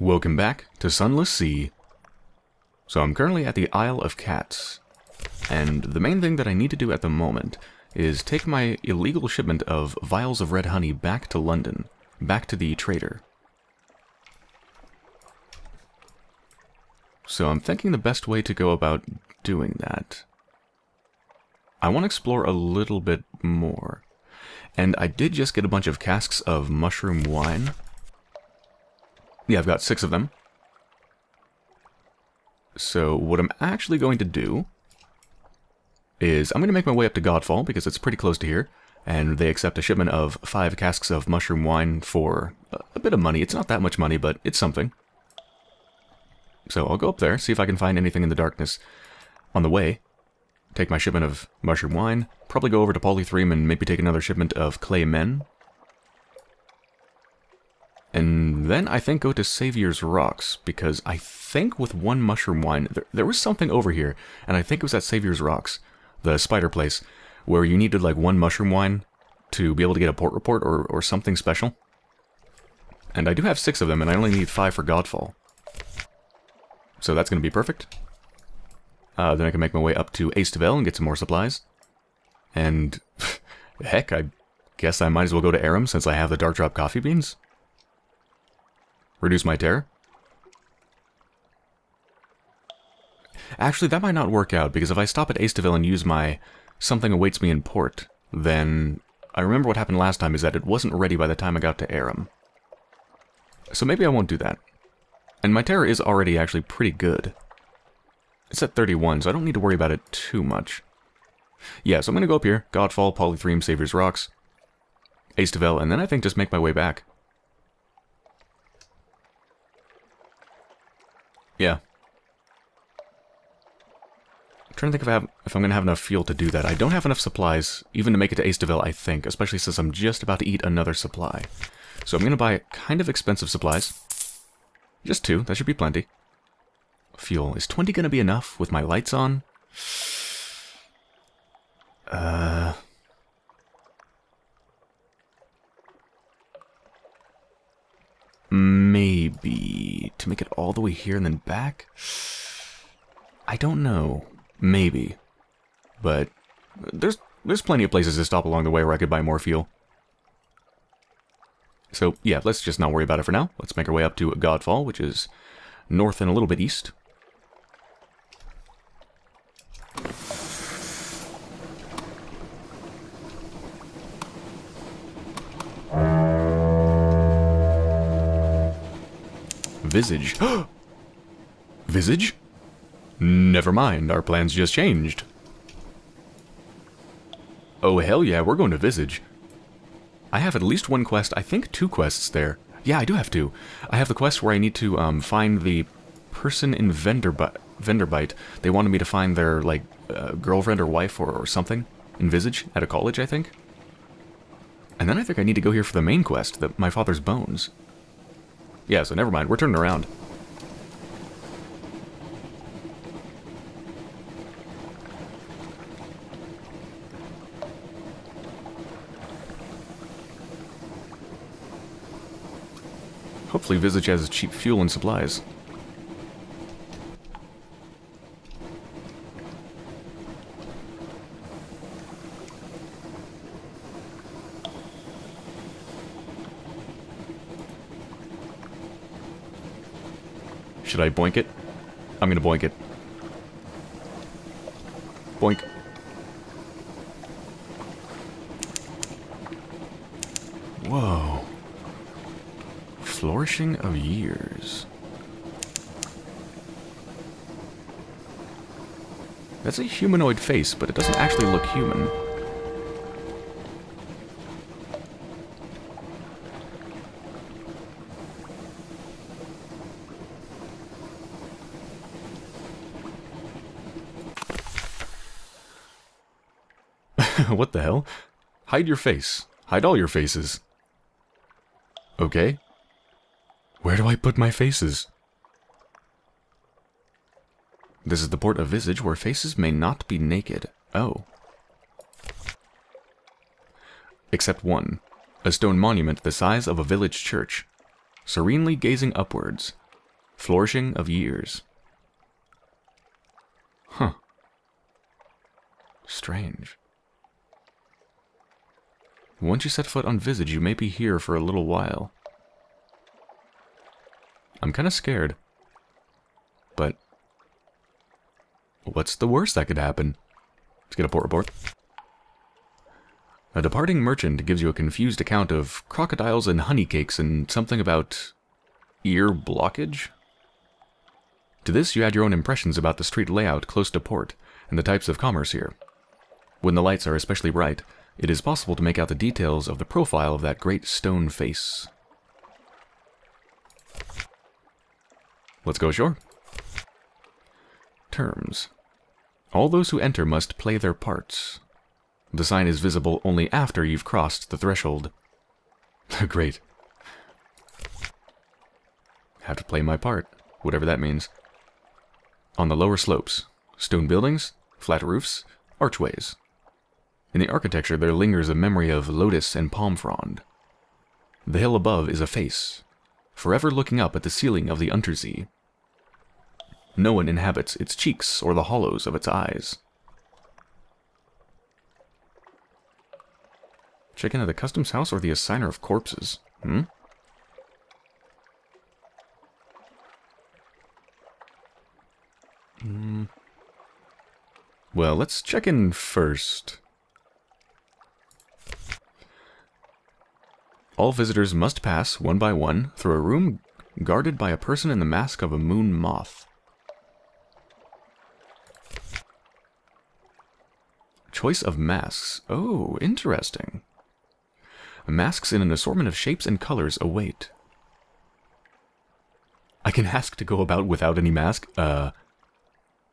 Welcome back to Sunless Sea. So I'm currently at the Isle of Cats, and the main thing that I need to do at the moment is take my illegal shipment of vials of red honey back to London, back to the trader. So I'm thinking the best way to go about doing that. I want to explore a little bit more, and I did just get a bunch of casks of mushroom wine. Yeah, I've got 6 of them. So what I'm actually going to do is I'm going to make my way up to Godfall, because it's pretty close to here, and they accept a shipment of 5 casks of mushroom wine for a bit of money. It's not that much money, but it's something. So I'll go up there, see if I can find anything in the darkness on the way. Take my shipment of mushroom wine, probably go over to Polythreme and maybe take another shipment of clay men. And then I think go to Savior's Rocks, because I think with 1 mushroom wine, there was something over here, and I think it was at Savior's Rocks, the spider place, where you needed like 1 mushroom wine to be able to get a port report or something special. And I do have 6 of them, and I only need 5 for Godfall. So that's going to be perfect. Then I can make my way up to Ace Deville and get some more supplies. And heck, I guess I might as well go to Arum since I have the dark drop coffee beans. Reduce my terror. Actually, that might not work out, because if I stop at Ace Deville and use my something awaits me in port, then I remember what happened last time is that it wasn't ready by the time I got to Arum. So maybe I won't do that. And my terror is already actually pretty good. It's at 31, so I don't need to worry about it too much. Yeah, so I'm going to go up here, Godfall, Polythreme, Savior's Rocks, Ace Deville, and then I think just make my way back. Yeah. I'm trying to think if I'm going to have enough fuel to do that. I don't have enough supplies even to make it to Ace Deville, I think, especially since I'm just about to eat another supply. So I'm going to buy kind of expensive supplies. Just 2, that should be plenty. Fuel. Is 20 going to be enough with my lights on? Maybe to make it all the way here and then back? I don't know. Maybe. But there's plenty of places to stop along the way where I could buy more fuel. So yeah, let's just not worry about it for now. Let's make our way up to Godfall, which is north and a little bit east. Visage. Visage? Never mind, our plans just changed. Oh hell yeah, we're going to Visage. I have at least 1 quest, I think 2 quests there. Yeah, I do have 2. I have the quest where I need to find the person in Venderbight. They wanted me to find their like girlfriend or wife or something in Visage at a college, I think. And then I think I need to go here for the main quest, My Father's Bones. Yeah, so never mind, we're turning around. Hopefully Visage has cheap fuel and supplies. Should I boink it? I'm gonna boink it. Boink. Whoa. Flourishing of years. That's a humanoid face, but it doesn't actually look human. What the hell? Hide your face. Hide all your faces. Okay. Where do I put my faces? This is the port of Visage where faces may not be naked. Oh. Except 1. A stone monument the size of a village church. Serenely gazing upwards, Flourishing of years. Huh. Strange. Once you set foot on Visage, you may be here for a little while. I'm kind of scared. But... what's the worst that could happen? Let's get a port report. A departing merchant gives you a confused account of crocodiles and honey cakes and something about... ear blockage? To this, you add your own impressions about the street layout close to port and the types of commerce here. When the lights are especially bright, it is possible to make out the details of the profile of that great stone face. Let's go ashore. Terms. All those who enter must play their parts. The sign is visible only after you've crossed the threshold. Great. Have to play my part, whatever that means. On the lower slopes, stone buildings, flat roofs, archways. In the architecture there lingers a memory of lotus and palm frond. The hill above is a face, forever looking up at the ceiling of the Unterzee. No one inhabits its cheeks or the hollows of its eyes. Check into the customs house or the assigner of corpses, hmm? Well, let's check in first. All visitors must pass, one by one, through a room guarded by a person in the mask of a moon moth. Choice of masks. Oh, interesting. Masks in an assortment of shapes and colors await. I can ask to go about without any mask?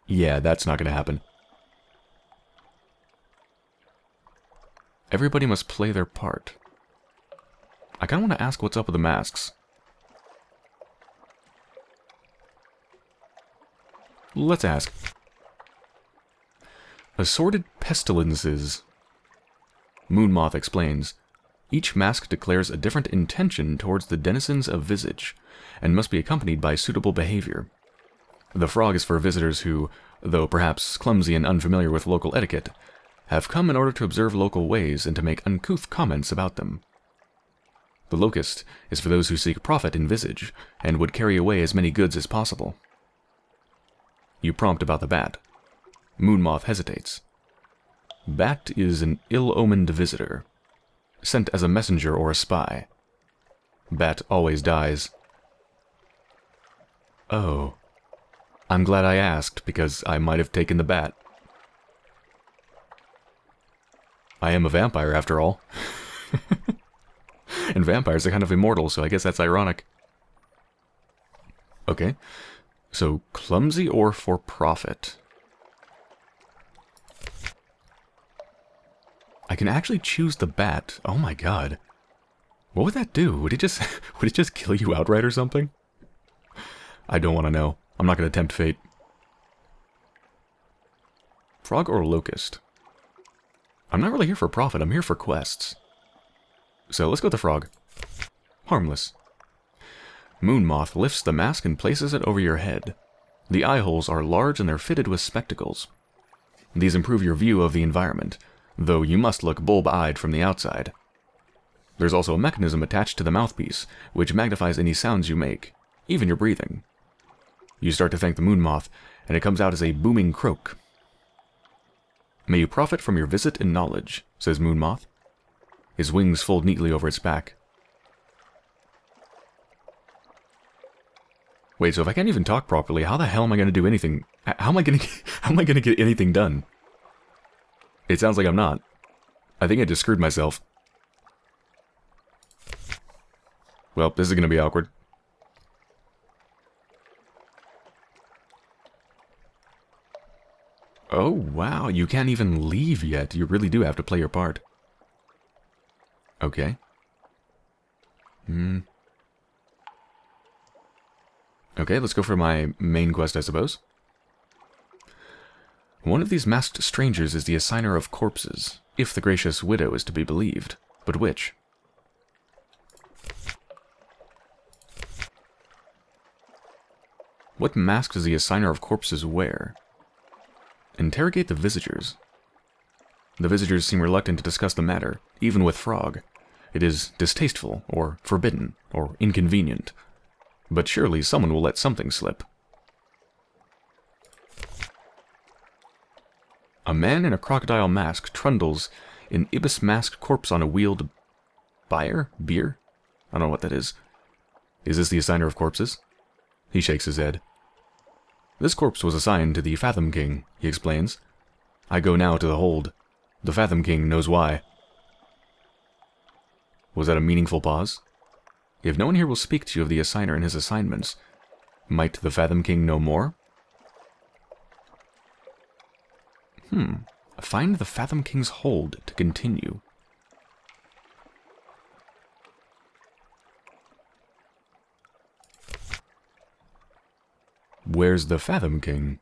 Yeah, that's not gonna happen. Everybody must play their part. I kind of want to ask what's up with the masks. Let's ask. Assorted pestilences. Moon Moth explains. Each mask declares a different intention towards the denizens of Visage, and must be accompanied by suitable behavior. The frog is for visitors who, though perhaps clumsy and unfamiliar with local etiquette, have come in order to observe local ways and to make uncouth comments about them. The locust is for those who seek profit in Visage, and would carry away as many goods as possible. You prompt about the bat. Moon Moth hesitates. Bat is an ill-omened visitor, sent as a messenger or a spy. Bat always dies. Oh. I'm glad I asked, because I might have taken the bat. I am a vampire, after all. And vampires are kind of immortal, so I guess that's ironic. Okay. So, clumsy or for profit? I can actually choose the bat. Oh my god. What would that do? Would it just kill you outright or something? I don't want to know. I'm not going to tempt fate. Frog or locust? I'm not really here for profit, I'm here for quests. So let's go with the frog. Harmless. Moon Moth lifts the mask and places it over your head. The eye holes are large and they're fitted with spectacles. These improve your view of the environment, though you must look bulb-eyed from the outside. There's also a mechanism attached to the mouthpiece, which magnifies any sounds you make, even your breathing. You start to thank the Moon Moth, and it comes out as a booming croak. May you profit from your visit and knowledge, says Moon Moth. His wings fold neatly over its back. Wait, so if I can't even talk properly, how the hell am I going to do anything? How am I going to get anything done? It sounds like I'm not. I think I just screwed myself. Well, this is going to be awkward. Oh, wow, you can't even leave yet. You really do have to play your part. Okay. Hmm. Okay, let's go for my main quest, I suppose. One of these masked strangers is the assigner of corpses, if the gracious widow is to be believed. But which? What mask does the assigner of corpses wear? Interrogate the visitors. The visitors seem reluctant to discuss the matter, even with Frog. It is distasteful, or forbidden, or inconvenient. But surely someone will let something slip. A man in a crocodile mask trundles an ibis-masked corpse on a wheeled... bier? I don't know what that is. Is this the assigner of corpses? He shakes his head. This corpse was assigned to the Fathom King, he explains. I go now to the hold. The Fathom King knows why. Was that a meaningful pause? If no one here will speak to you of the assigner and his assignments, might the Fathom King know more? Find the Fathom King's hold to continue. Where's the Fathom King?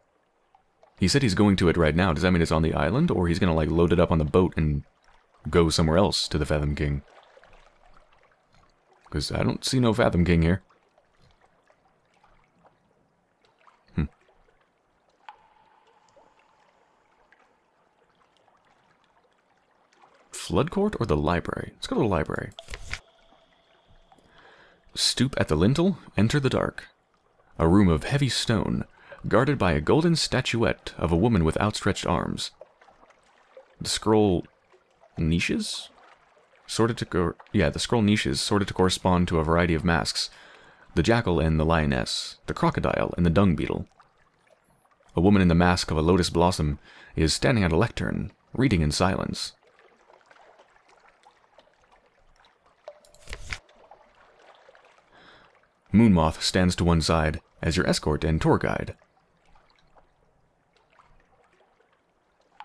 He said he's going to it right now. Does that mean it's on the island, or he's gonna like load it up on the boat and go somewhere else to the Fathom King? Because I don't see no Fathom King here. Flood Court or the library? Let's go to the library. Stoop at the lintel, enter the dark. A room of heavy stone, guarded by a golden statuette of a woman with outstretched arms. The scroll niches? The scroll niches sorted to correspond to a variety of masks. The jackal and the lioness, the crocodile and the dung beetle. A woman in the mask of a lotus blossom is standing at a lectern, reading in silence. Moon Moth stands to one side as your escort and tour guide.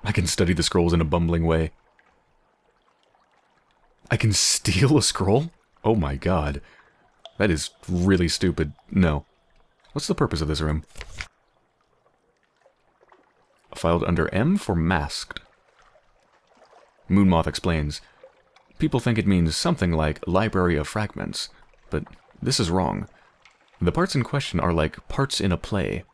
I can study the scrolls in a bumbling way. I can steal a scroll? Oh my god. That is really stupid. No. What's the purpose of this room? Filed under M for masked. Moon Moth explains. People think it means something like Library of Fragments, but this is wrong. The parts in question are like parts in a play.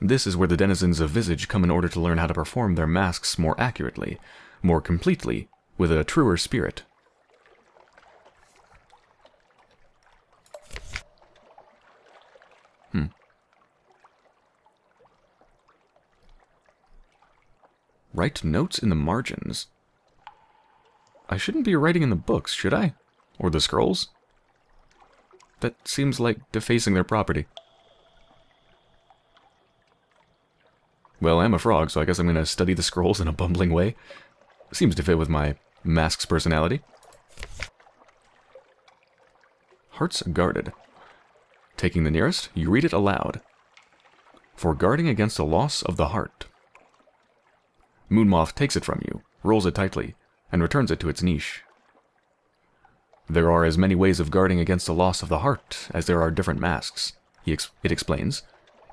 This is where the denizens of Visage come in order to learn how to perform their masks more accurately, more completely, with a truer spirit. Write notes in the margins. I shouldn't be writing in the books, should I? Or the scrolls? That seems like defacing their property. Well, I'm a frog, so I guess I'm going to study the scrolls in a bumbling way. Seems to fit with my mask's personality. Hearts guarded. Taking the nearest, you read it aloud. For guarding against the loss of the heart. Moon Moth takes it from you, rolls it tightly, and returns it to its niche. There are as many ways of guarding against the loss of the heart as there are different masks, it explains,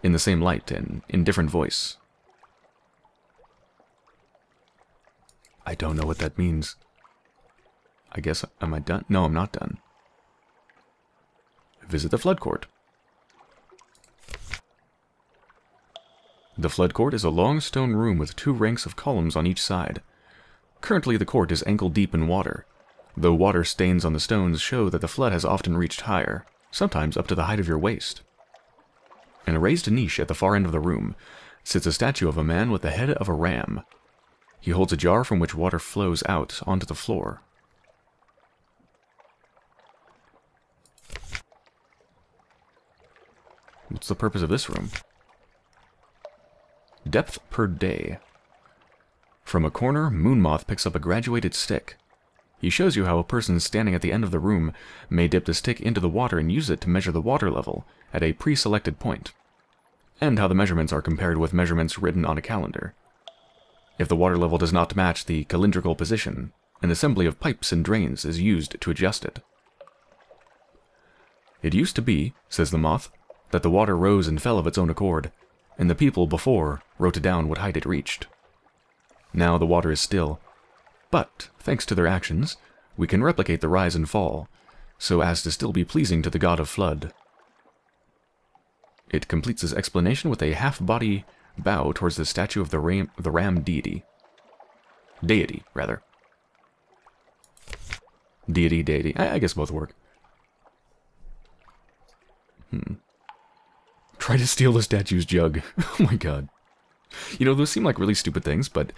in the same light and in different voice. I don't know what that means. I guess, am I done? No, I'm not done. Visit the Flood Court. The Flood Court is a long stone room with two ranks of columns on each side. Currently the court is ankle-deep in water. Though water stains on the stones show that the flood has often reached higher, sometimes up to the height of your waist. In a raised niche at the far end of the room sits a statue of a man with the head of a ram. He holds a jar from which water flows out onto the floor. What's the purpose of this room? Depth per day. From a corner, Moon Moth picks up a graduated stick. He shows you how a person standing at the end of the room may dip the stick into the water and use it to measure the water level at a pre-selected point, and how the measurements are compared with measurements written on a calendar. If the water level does not match the calendrical position, an assembly of pipes and drains is used to adjust it. It used to be, says the moth, that the water rose and fell of its own accord, and the people before wrote down what height it reached. Now the water is still, but, thanks to their actions, we can replicate the rise and fall, so as to still be pleasing to the god of flood. It completes his explanation with a half-body bow towards the statue of the ram deity. Deity. I guess both work. Try to steal the statue's jug. Oh my god. You know, those seem like really stupid things, but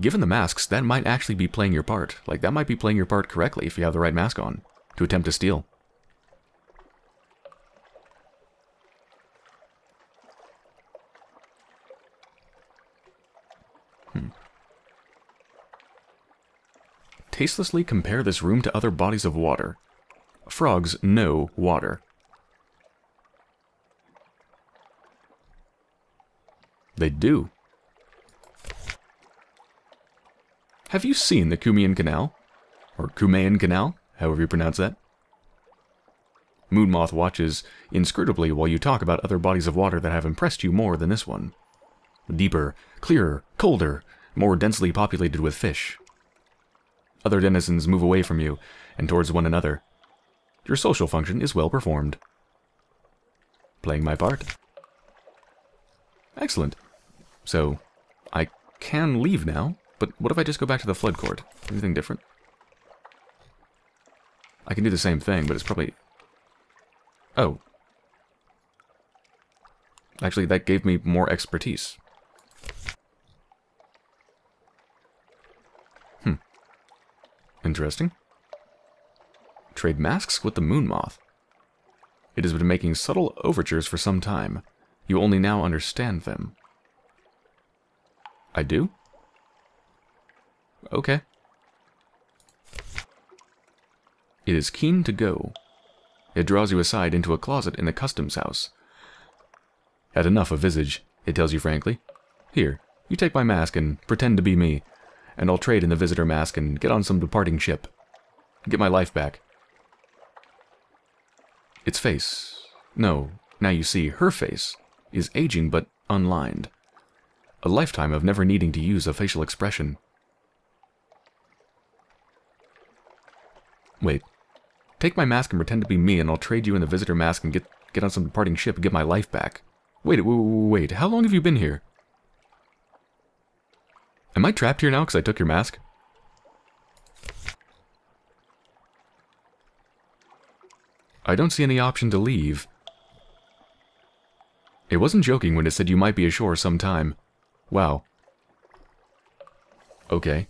given the masks, that might actually be playing your part. Like, that might be playing your part correctly if you have the right mask on to attempt to steal. Tastelessly compare this room to other bodies of water. Frogs know water. They do. Have you seen the Cumean Canal? Or Cumean Canal, however you pronounce that. Moon Moth watches inscrutably while you talk about other bodies of water that have impressed you more than this one. Deeper, clearer, colder, more densely populated with fish. Other denizens move away from you and towards one another. Your social function is well performed. Playing my part. Excellent. So, I can leave now, but what if I just go back to the flood court? Anything different? I can do the same thing, but it's probably... Oh. Actually, that gave me more expertise. Interesting. Trade masks with the Moon Moth. It has been making subtle overtures for some time. You only now understand them. I do? Okay. It is keen to go. It draws you aside into a closet in the customs house. Had enough of Visage, it tells you frankly. Here, you take my mask and pretend to be me. And I'll trade in the visitor mask and get on some departing ship. Get my life back. Its face. No, now you see, her face is aging but unlined. A lifetime of never needing to use a facial expression. Wait. Take my mask and pretend to be me and I'll trade you in the visitor mask and get on some departing ship and get my life back. Wait, how long have you been here? Am I trapped here now because I took your mask? I don't see any option to leave. It wasn't joking when it said you might be ashore sometime. Wow. Okay.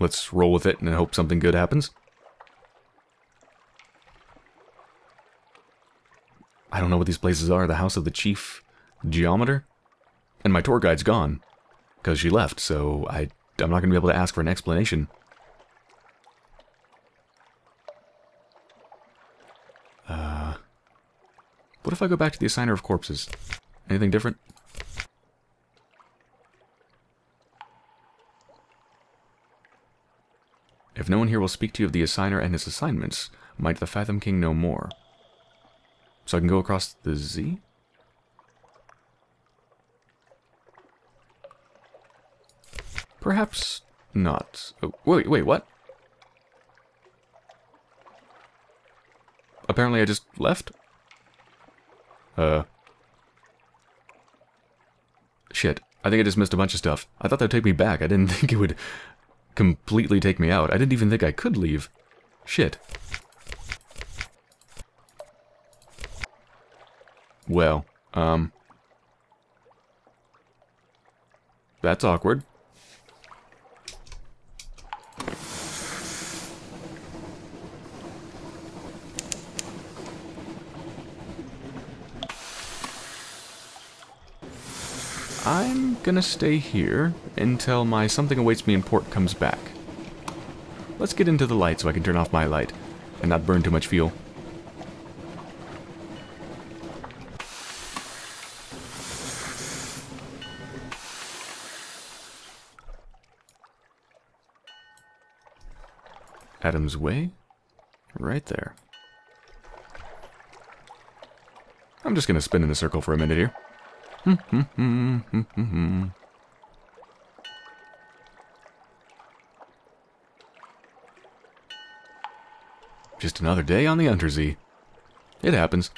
Let's roll with it and hope something good happens. I don't know what these places are. The House of the Chief... Geometer? And my tour guide's gone. Because she left, so I'm not going to be able to ask for an explanation. What if I go back to the assigner of corpses? Anything different? If no one here will speak to you of the assigner and his assignments, might the Fathom King know more? So I can go across the Z? Perhaps not. Oh, wait, what? Apparently I just left? Shit, I think I just missed a bunch of stuff. I thought that would take me back. I didn't think it would completely take me out. I didn't even think I could leave. Shit. Well, that's awkward. I'm gonna stay here until my something awaits me in port comes back. Let's get into the light so I can turn off my light and not burn too much fuel. Adam's Way? Right there. I'm just gonna spin in a circle for a minute here. Just another day on the Unterzee. It happens.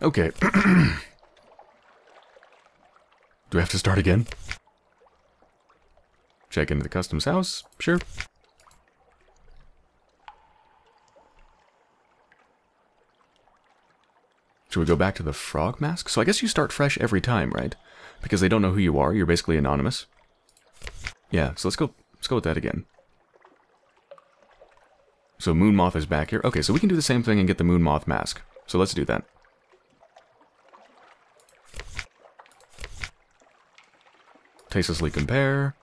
Okay. Do I have to start again? Check into the customs house? Sure. Should we go back to the frog mask? So I guess you start fresh every time, right? Because they don't know who you are. You're basically anonymous. Yeah, so let's go with that again. So Moon Moth is back here. Okay, so we can do the same thing and get the Moon Moth mask. So let's do that. Tastelessly compare.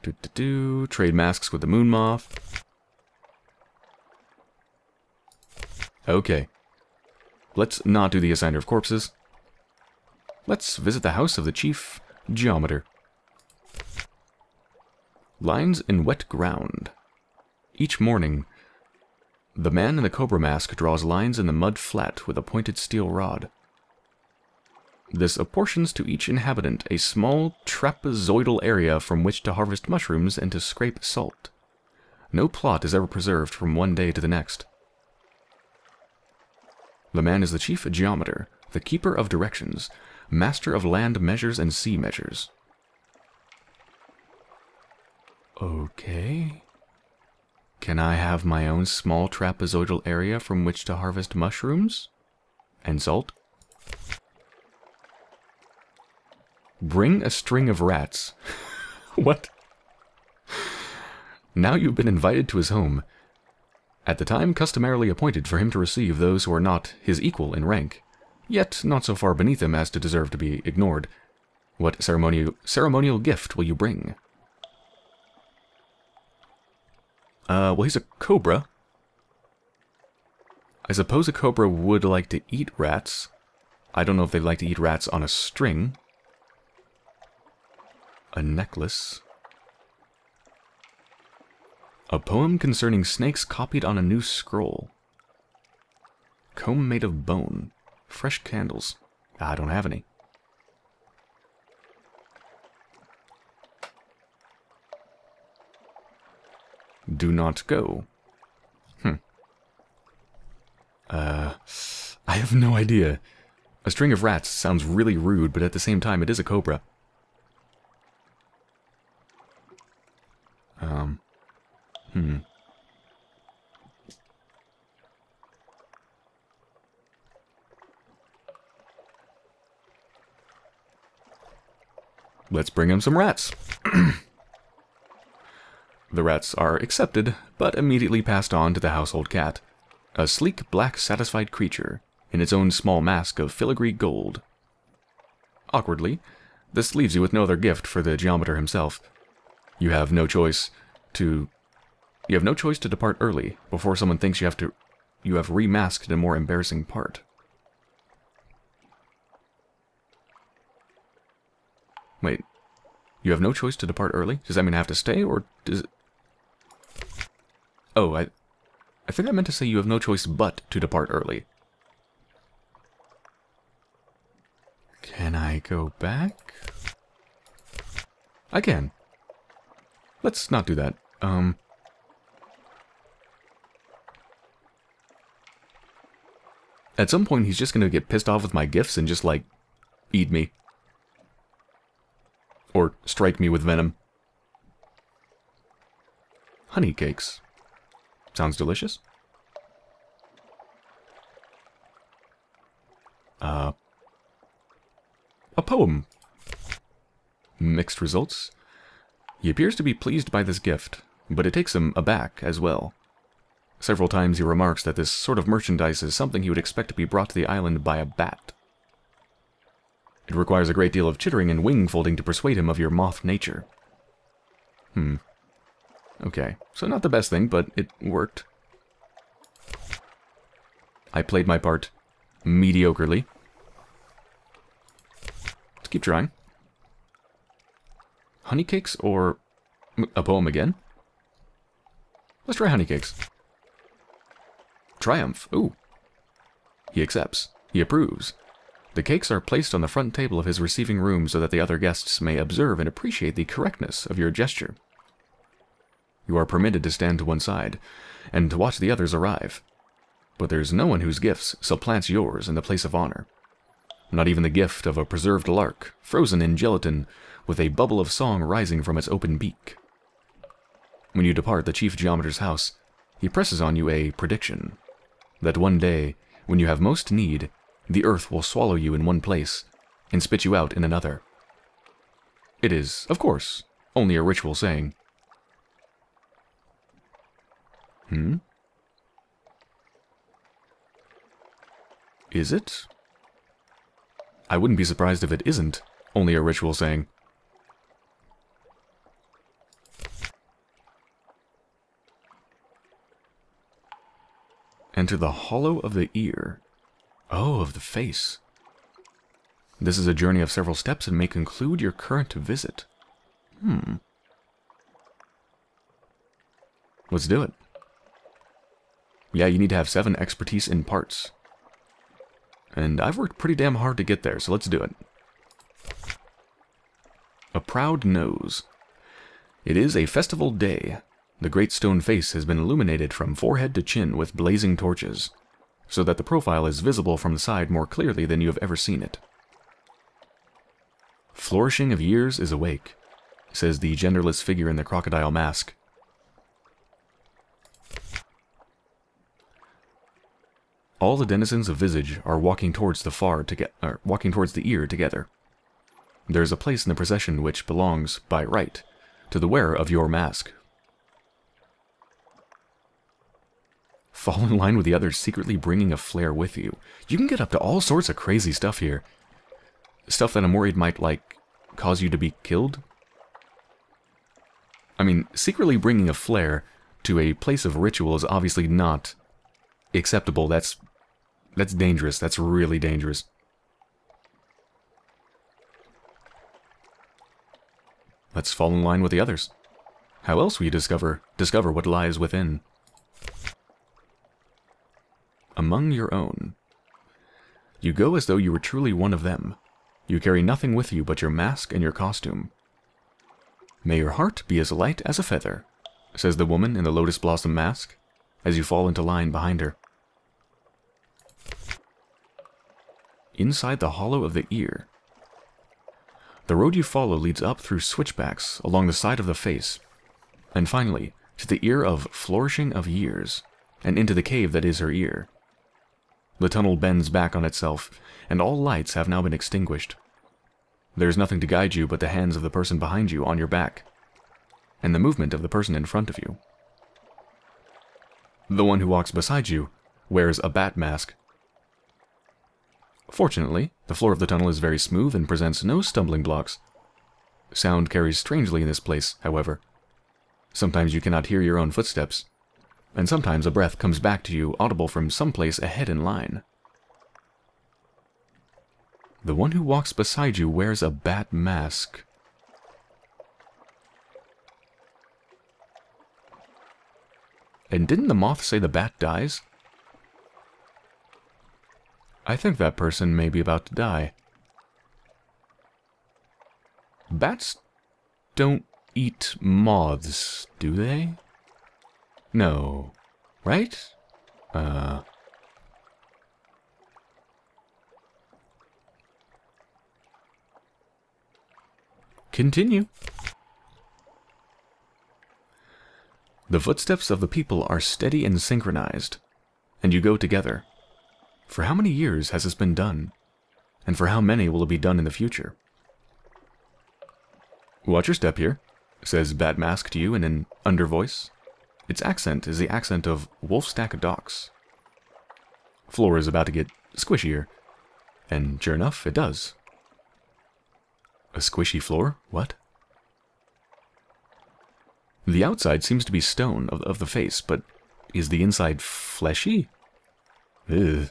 Trade masks with the Moon Moth. Okay. Let's not do the assigner of corpses. Let's visit the house of the chief geometer. Lines in wet ground. Each morning, the man in the cobra mask draws lines in the mud flat with a pointed steel rod. This apportions to each inhabitant a small trapezoidal area from which to harvest mushrooms and to scrape salt. No plot is ever preserved from one day to the next. The man is the chief geometer, the keeper of directions, master of land measures and sea measures. Okay. Can I have my own small trapezoidal area from which to harvest mushrooms? And salt? Bring a string of rats. What? Now you've been invited to his home, at the time customarily appointed for him to receive those who are not his equal in rank, yet not so far beneath him as to deserve to be ignored. What ceremonial gift will you bring? Well, he's a cobra. I suppose a cobra would like to eat rats. I don't know if they'd like to eat rats on a string. A necklace. A poem concerning snakes copied on a new scroll. Comb made of bone. Fresh candles. I don't have any. Do not go. I have no idea. A string of rats sounds really rude, but at the same time it is a cobra. Let's bring him some rats. The rats are accepted, but immediately passed on to the household cat, a sleek, black, satisfied creature, in its own small mask of filigree gold. Awkwardly, this leaves you with no other gift for the geometer himself. You have no choice to... You have no choice to depart early, before someone thinks you have remasked a more embarrassing part. Wait. You have no choice to depart early? Does that mean I have to stay, or does it... Oh, I think I meant to say you have no choice but to depart early. Can I go back? I can. Let's not do that. At some point, he's just going to get pissed off with my gifts and just, like, eat me. Or strike me with venom. Honey cakes. Sounds delicious. A poem. Mixed results. He appears to be pleased by this gift, but it takes him aback as well. Several times he remarks that this sort of merchandise is something he would expect to be brought to the island by a bat. It requires a great deal of chittering and wing-folding to persuade him of your moth nature. Okay, so not the best thing, but it worked. I played my part mediocrely. Let's keep trying. Honey cakes or a poem again? Let's try honey cakes. Triumph. Ooh. He accepts. He approves. The cakes are placed on the front table of his receiving room so that the other guests may observe and appreciate the correctness of your gesture. You are permitted to stand to one side and to watch the others arrive. But there's no one whose gifts supplants yours in the place of honor. Not even the gift of a preserved lark, frozen in gelatin, with a bubble of song rising from its open beak. When you depart the chief geometer's house, he presses on you a prediction, that one day, when you have most need, the earth will swallow you in one place and spit you out in another. It is, of course, only a ritual saying. Is it? I wouldn't be surprised if it isn't only a ritual saying. Enter the hollow of the ear. Oh, of the face. This is a journey of several steps and may conclude your current visit. Let's do it. Yeah, you need to have 7 expertise in parts. And I've worked pretty damn hard to get there, so let's do it. A proud nose. It is a festival day. The great stone face has been illuminated from forehead to chin with blazing torches, so that the profile is visible from the side more clearly than you have ever seen it. Flourishing of years is awake, says the genderless figure in the crocodile mask. All the denizens of Visage are walking towards the ear together. There is a place in the procession which belongs, by right, to the wearer of your mask. Fall in line with the others, secretly bringing a flare with you. You can get up to all sorts of crazy stuff here. Stuff that I'm worried might, like, cause you to be killed? I mean, secretly bringing a flare to a place of ritual is obviously not acceptable. That's dangerous. That's really dangerous. Let's fall in line with the others. How else will you discover what lies within? Among your own. You go as though you were truly one of them. You carry nothing with you but your mask and your costume. May your heart be as light as a feather, says the woman in the lotus blossom mask, as you fall into line behind her. Inside the hollow of the ear. The road you follow leads up through switchbacks along the side of the face, and finally to the ear of Flourishing of Years, and into the cave that is her ear. The tunnel bends back on itself, and all lights have now been extinguished. There is nothing to guide you but the hands of the person behind you on your back, and the movement of the person in front of you. The one who walks beside you wears a bat mask. Fortunately, the floor of the tunnel is very smooth and presents no stumbling blocks. Sound carries strangely in this place, however. Sometimes you cannot hear your own footsteps, and sometimes a breath comes back to you, audible from someplace ahead in line. The one who walks beside you wears a bat mask. And didn't the moth say the bat dies? I think that person may be about to die. Bats don't eat moths, do they? No, right? Continue. The footsteps of the people are steady and synchronized, and you go together. For how many years has this been done? And for how many will it be done in the future? Watch your step here, says Bat Mask to you in an undervoice. Its accent is the accent of Wolfstack Docks. Floor is about to get squishier, and sure enough, it does. A squishy floor? What? The outside seems to be stone of the face, but is the inside fleshy? Ugh.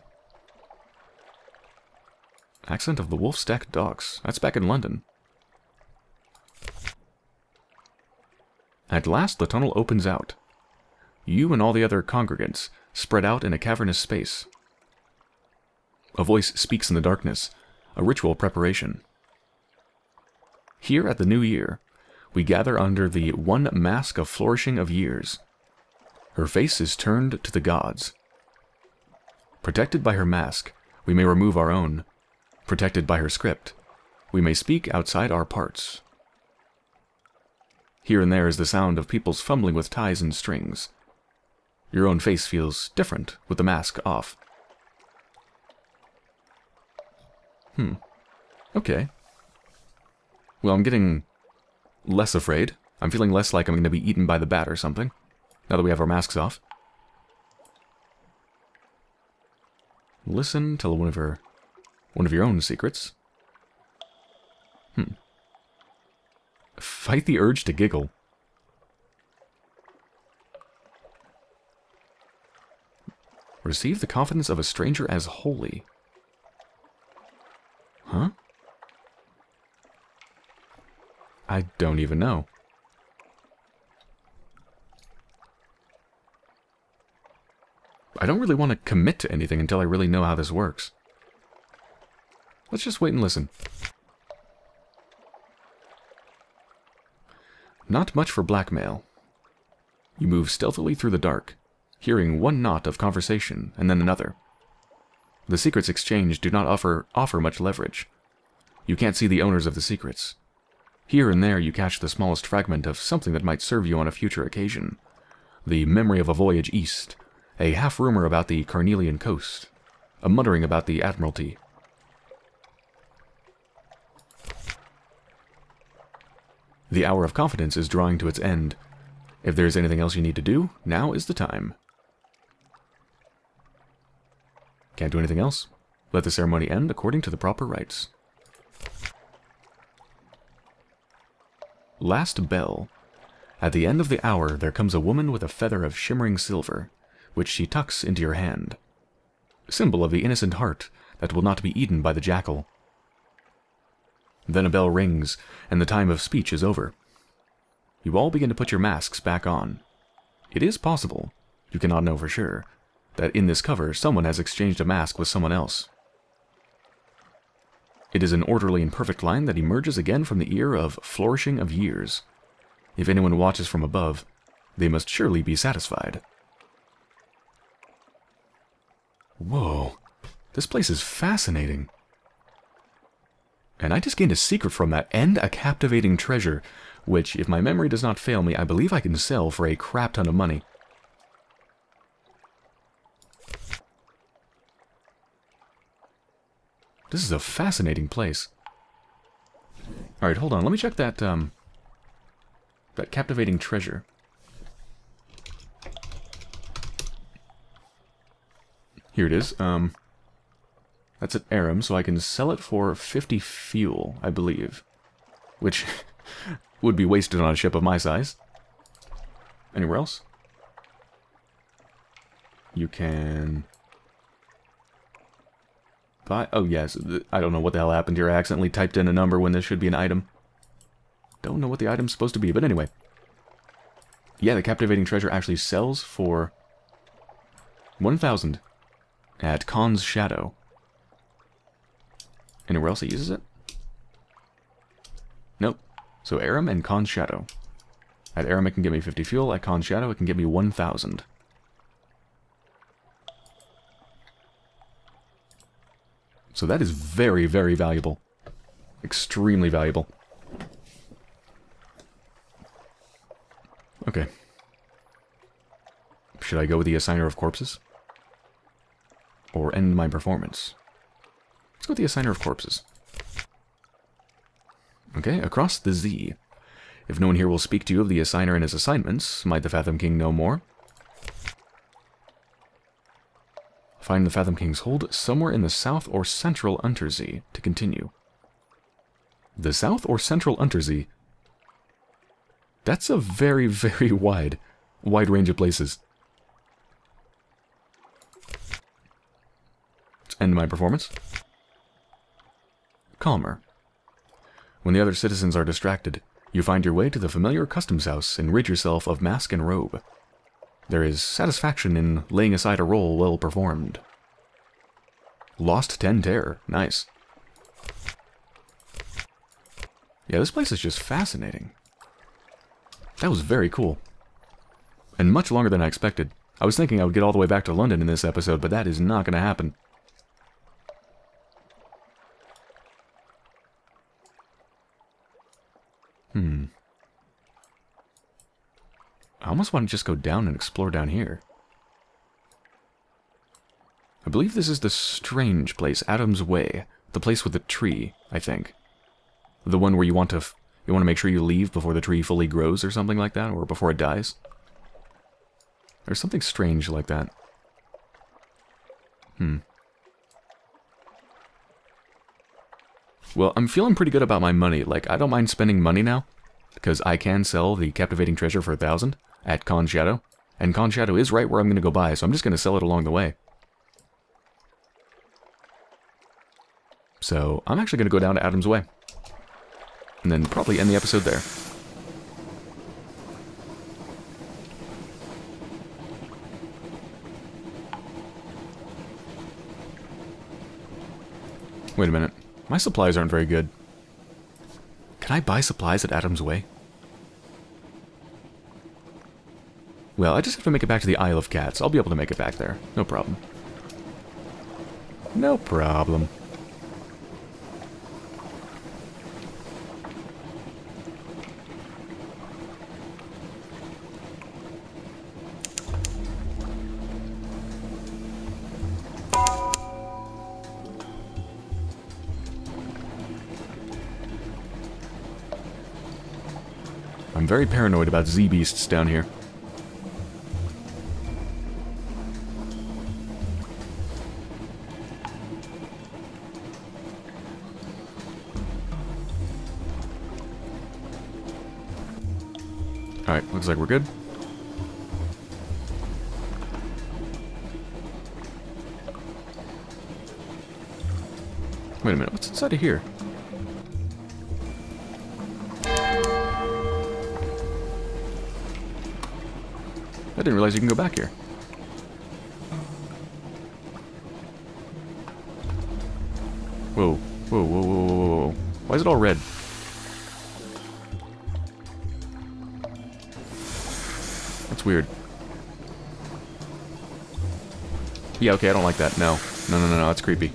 Accent of the Wolfstack Docks. That's back in London. At last the tunnel opens out. You and all the other congregants spread out in a cavernous space. A voice speaks in the darkness, a ritual preparation. Here at the new year, we gather under the one mask of flourishing of years. Her face is turned to the gods. Protected by her mask, we may remove our own. Protected by her script, we may speak outside our parts. Here and there is the sound of people's fumbling with ties and strings. Your own face feels different with the mask off. Okay. Well, I'm getting less afraid. I'm feeling less like I'm going to be eaten by the bat or something, now that we have our masks off. Listen till one of your own secrets. Fight the urge to giggle. Receive the confidence of a stranger as holy. Huh? I don't even know. I don't really want to commit to anything until I really know how this works. Let's just wait and listen. Not much for blackmail. You move stealthily through the dark, hearing one knot of conversation and then another. The secrets exchanged do not offer much leverage. You can't see the owners of the secrets. Here and there you catch the smallest fragment of something that might serve you on a future occasion. The memory of a voyage east, a half-rumor about the Carnelian coast, a muttering about the Admiralty. The hour of confidence is drawing to its end. If there is anything else you need to do, now is the time. Can't do anything else. Let the ceremony end according to the proper rites. Last bell. At the end of the hour there comes a woman with a feather of shimmering silver, which she tucks into your hand. Symbol of the innocent heart that will not be eaten by the jackal. Then a bell rings, and the time of speech is over. You all begin to put your masks back on. It is possible, you cannot know for sure, that in this cover someone has exchanged a mask with someone else. It is an orderly and perfect line that emerges again from the ear of flourishing of years. If anyone watches from above, they must surely be satisfied. Whoa, this place is fascinating. And I just gained a secret from that, and a captivating treasure, which, if my memory does not fail me, I believe I can sell for a crap ton of money. This is a fascinating place. Alright, hold on. Let me check that, that captivating treasure. Here it is. That's at Arum, so I can sell it for 50 fuel, I believe. Which would be wasted on a ship of my size. Anywhere else? You can... Oh, yes. I don't know what the hell happened here. I accidentally typed in a number when this should be an item. Don't know what the item's supposed to be, but anyway. Yeah, the captivating treasure actually sells for 1,000 at Khan's Shadow. Anywhere else that uses it? Nope. So Arum and Khan's Shadow. At Arum it can give me 50 fuel, at Khan's Shadow it can give me 1,000. So that is very, very valuable. Extremely valuable. Okay. Should I go with the Assigner of Corpses? Or end my performance? Let's go with the Assigner of Corpses. Okay, across the Z. If no one here will speak to you of the Assigner and his assignments, might the Fathom King know more? Find the Fathom King's hold somewhere in the south or central Unterzee to continue. The south or central Unterzee? That's a very, very wide range of places. Let's end my performance. Calmer. When the other citizens are distracted, you find your way to the familiar customs house and rid yourself of mask and robe. There is satisfaction in laying aside a role well performed. Lost 10 terror. Nice. Yeah, this place is just fascinating. That was very cool. And much longer than I expected. I was thinking I would get all the way back to London in this episode, but that is not going to happen. I almost want to just go down and explore down here. I believe this is the strange place, Adam's Way. The place with the tree, I think. The one where you want to make sure you leave before the tree fully grows or something like that, or before it dies. There's something strange like that. Well, I'm feeling pretty good about my money. Like, I don't mind spending money now, because I can sell the captivating treasure for 1,000 at Khan's Shadow. And Khan's Shadow is right where I'm going to go buy, so I'm just going to sell it along the way. So, I'm actually going to go down to Adam's Way. And then probably end the episode there. Wait a minute. My supplies aren't very good. Can I buy supplies at Adam's Way? Well, I just have to make it back to the Isle of Cats. I'll be able to make it back there. No problem. No problem. I'm very paranoid about Z beasts down here. Alright, looks like we're good. Wait a minute, what's inside of here? I didn't realize you can go back here. Whoa, whoa, whoa, whoa, whoa, whoa. Why is it all red? That's weird. Yeah, okay, I don't like that. No. No, no, no, no, that's creepy.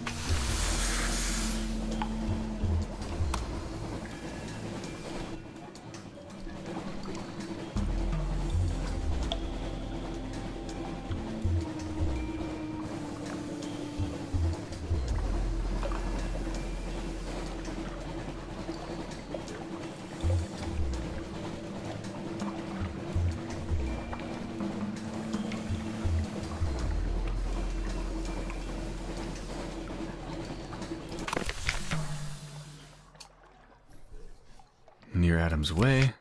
Near Adam's Way.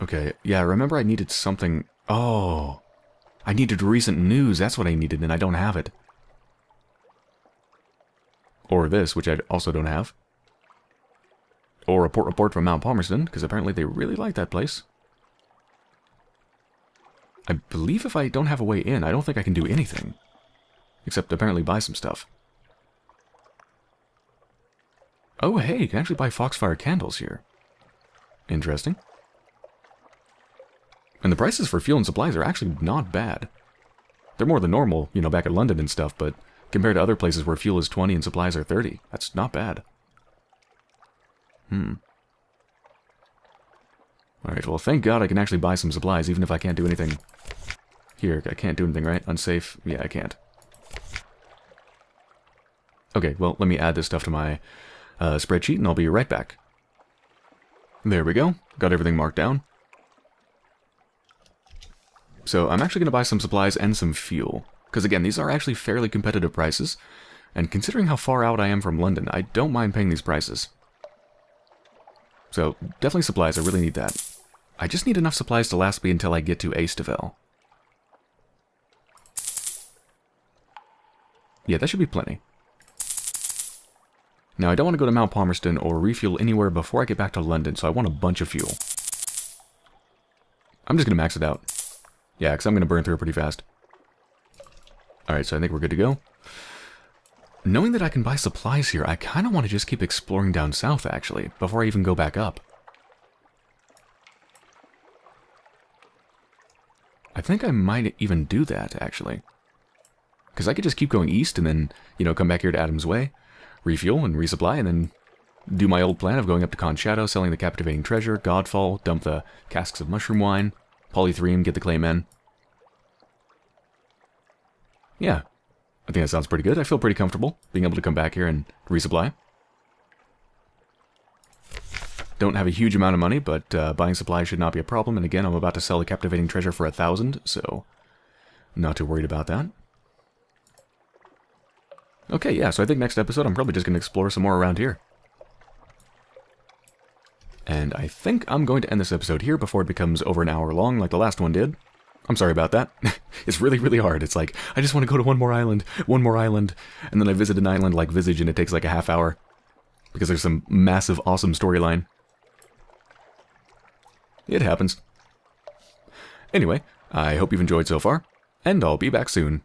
Okay, yeah, I remember I needed something. Oh, I needed recent news. That's what I needed, and I don't have it. Or this, which I also don't have. Or a port report from Mount Palmerston, because apparently they really like that place. I believe if I don't have a way in, I don't think I can do anything. Except apparently buy some stuff. Oh, hey, you can actually buy foxfire candles here. Interesting. And the prices for fuel and supplies are actually not bad. They're more than normal, you know, back at London and stuff, but compared to other places where fuel is 20 and supplies are 30, that's not bad. Alright, well, thank God I can actually buy some supplies, even if I can't do anything. Here, I can't do anything, right? Unsafe? Yeah, I can't. Okay, well, let me add this stuff to my spreadsheet, and I'll be right back. There we go. Got everything marked down. So I'm actually going to buy some supplies and some fuel. Because again, these are actually fairly competitive prices. And considering how far out I am from London, I don't mind paying these prices. So definitely supplies, I really need that. I just need enough supplies to last me until I get to Aestival. Yeah, that should be plenty. Now, I don't want to go to Mount Palmerston or refuel anywhere before I get back to London, so I want a bunch of fuel. I'm just going to max it out. Yeah, because I'm going to burn through it pretty fast. Alright, so I think we're good to go. Knowing that I can buy supplies here, I kind of want to just keep exploring down south, actually, before I even go back up. I think I might even do that, actually. Because I could just keep going east and then, you know, come back here to Adam's Way, refuel and resupply, and then do my old plan of going up to Khan's Shadow, selling the captivating treasure, Godfall, dump the casks of mushroom wine, Polythreme, get the clay men. Yeah, I think that sounds pretty good. I feel pretty comfortable being able to come back here and resupply. Don't have a huge amount of money, but buying supplies should not be a problem. And again, I'm about to sell the captivating treasure for 1,000, so not too worried about that. Okay, yeah, so I think next episode I'm probably just going to explore some more around here. And I think I'm going to end this episode here before it becomes over an hour long like the last one did. I'm sorry about that. It's really, really hard. It's like, I just want to go to one more island, and then I visit an island like Visage and it takes like a half hour. Because there's some massive, awesome storyline. It happens. Anyway, I hope you've enjoyed so far, and I'll be back soon.